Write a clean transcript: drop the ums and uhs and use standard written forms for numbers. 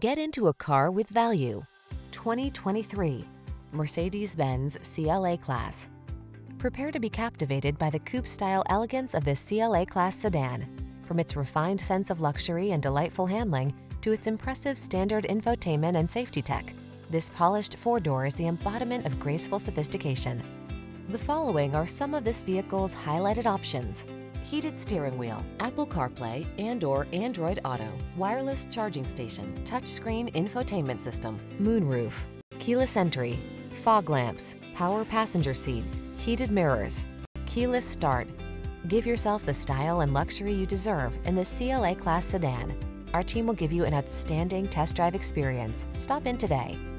Get into a car with value. 2023 Mercedes-Benz CLA Class. Prepare to be captivated by the coupe-style elegance of this CLA Class sedan. From its refined sense of luxury and delightful handling to its impressive standard infotainment and safety tech, this polished four-door is the embodiment of graceful sophistication. The following are some of this vehicle's highlighted options: heated steering wheel, Apple CarPlay and/or Android Auto, wireless charging station, touchscreen infotainment system, moonroof, keyless entry, fog lamps, power passenger seat, heated mirrors, keyless start. Give yourself the style and luxury you deserve in the CLA Class sedan. Our team will give you an outstanding test drive experience. Stop in today.